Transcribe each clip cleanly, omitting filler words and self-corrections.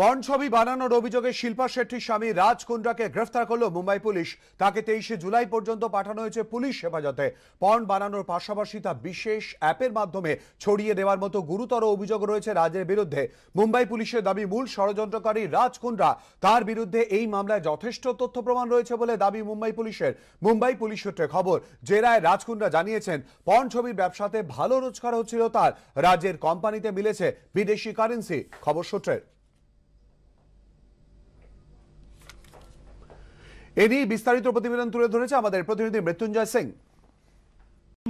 Porn ছবি বানানোর অভিযোগে শিল্পা শেট্টির স্বামী রাজ কুন্দ্রাকে গ্রেফতার করল মুম্বাই পুলিশ। তাকে 23 জুলাই পর্যন্ত পাঠানো হয়েছে পুলিশ হেফাজতে। পর্ন বানানোর পাশাপাশি তা বিশেষ অ্যাপের মাধ্যমে ছড়িয়ে দেওয়ার মতো গুরুতর অভিযোগ রয়েছে রাজের বিরুদ্ধে। মুম্বাই পুলিশের দাবি, মূল ষড়যন্ত্রকারী রাজ কুন্দ্রা। তার বিরুদ্ধে এই মামলায় যথেষ্ট তথ্য প্রমাণ রয়েছে বলে দাবি মুম্বাই পুলিশের। মুম্বাই পুলিশ সূত্রে খবর, জেরায় রাজ কুন্দ্রা জানিয়েছেন পর্ন ছবির ব্যবসাতে ভালো রোজগার হচ্ছিল তার। রাজের কোম্পানিতে মিলেছে বিদেশি কারেন্সি, খবর সূত্রের। ए नहीं विस्तारित प्रतिवेदन तुले धरे हमारे प्रतिनिधि मृत्युंजय सिंह।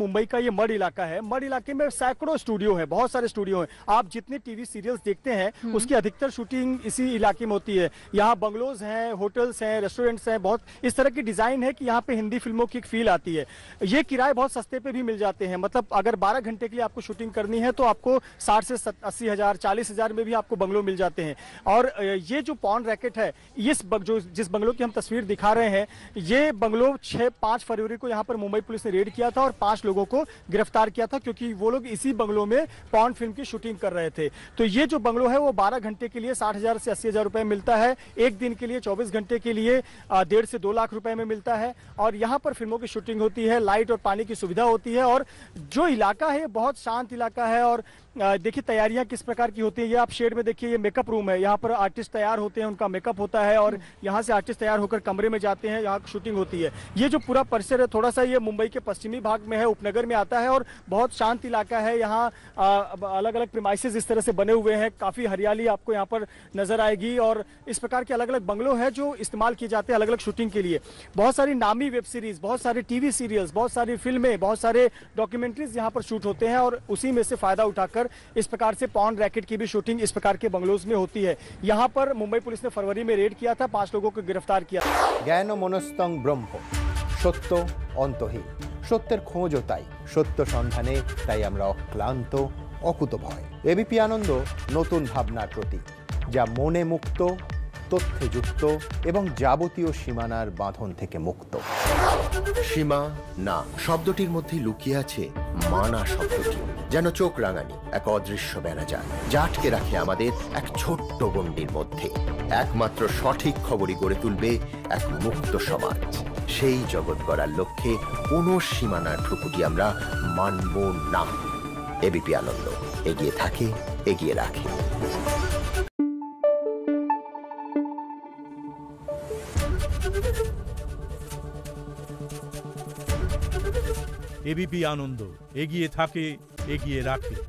मुंबई का ये मड इलाका है। मड इलाके में सैकड़ों स्टूडियो हैं, बहुत सारे स्टूडियो हैं। आप जितने टीवी सीरियल्स देखते हैं उसकी अधिकतर शूटिंग इसी इलाके में होती है। यहाँ बंगलोज हैं, होटल्स हैं, रेस्टोरेंट्स हैं। बहुत इस तरह की डिज़ाइन है कि यहाँ पे हिंदी फिल्मों की एक फील आती है। ये किराए बहुत सस्ते पे भी मिल जाते हैं। मतलब अगर 12 घंटे के लिए आपको शूटिंग करनी है तो आपको 60 से 80 हज़ार, 40 हज़ार में भी आपको बंगलो मिल जाते हैं। और ये जो पॉन रैकेट है, जिस बंगलो की हम तस्वीर दिखा रहे हैं, ये बंगलो 5 फरवरी को यहाँ पर मुंबई पुलिस ने रेड किया था और 5 लोगों को गिरफ्तार किया था, क्योंकि वो लोग इसी बंगलों में पॉर्न फिल्म की शूटिंग कर रहे थे। तो ये जो बंगलो है वो 12 घंटे के लिए 60 हज़ार से 80 हज़ार रुपए मिलता है। एक दिन के लिए 24 घंटे के लिए 1.5 से 2 लाख रुपए में मिलता है। और यहाँ पर फिल्मों की शूटिंग होती है, लाइट और पानी की सुविधा होती है। और जो इलाका है बहुत शांत इलाका है। और देखिए तैयारियां किस प्रकार की होती है। ये आप शेड में देखिए, ये मेकअप रूम है। यहाँ पर आर्टिस्ट तैयार होते हैं, उनका मेकअप होता है और यहाँ से आर्टिस्ट तैयार होकर कमरे में जाते हैं, यहाँ शूटिंग होती है। ये जो पूरा परिसर है थोड़ा सा, ये मुंबई के पश्चिमी भाग में है, उपनगर में आता है और बहुत शांत इलाका है। यहाँ अलग अलग प्रीमाइसेस इस तरह से बने हुए हैं, काफ़ी हरियाली आपको यहाँ पर नजर आएगी। और इस प्रकार के अलग अलग बंगलो है जो इस्तेमाल किए जाते हैं अलग अलग शूटिंग के लिए। बहुत सारी नामी वेब सीरीज, बहुत सारे टीवी सीरियल्स, बहुत सारी फिल्में, बहुत सारे डॉक्यूमेंट्रीज यहाँ पर शूट होते हैं और उसी में से फायदा उठाकर इस प्रकार से पॉन रैकेट की भी शूटिंग इस प्रकार के बंगलोज में होती है। यहाँ पर मुंबई पुलिस ने फरवरी में रेड किया था, 5 लोगों को गिरफ्तार किया। ज्ञान मनस्तंग ब्रह्म सत्य अंतहीन, सत्यर खोज ताई सत्य सन्धाने, ताई आमरा अक्लांत अकुतोभय। एबीपी आनंद नतून भावनार प्रतीक, जा मने मुक्त, तथ्ये युक्त एवं जाबतीय सीमानार बांधन थेके मुक्त। सीमा ना शब्दटिर मध्य लुकिये आछे माना शब्दटी, যেন চোখ রাঙানি এক অদৃশ্য ব্যানাজাল যা আটকে রাখে আমাদের এক ছোট্ট গণ্ডির মধ্যে। একমাত্র সঠিক খবরই গড়ে তুলবে এক মুক্ত সমাজ। সেই জগৎ গড়ার লক্ষ্যে কোনো সীমানার ঠুকুটি আমরা মানব না। এবিপি আনন্দ, এগিয়ে থাকে, এগিয়ে রাখে। এবিপি আনন্দ, এগিয়ে থাকে, এগিয়ে রাখে।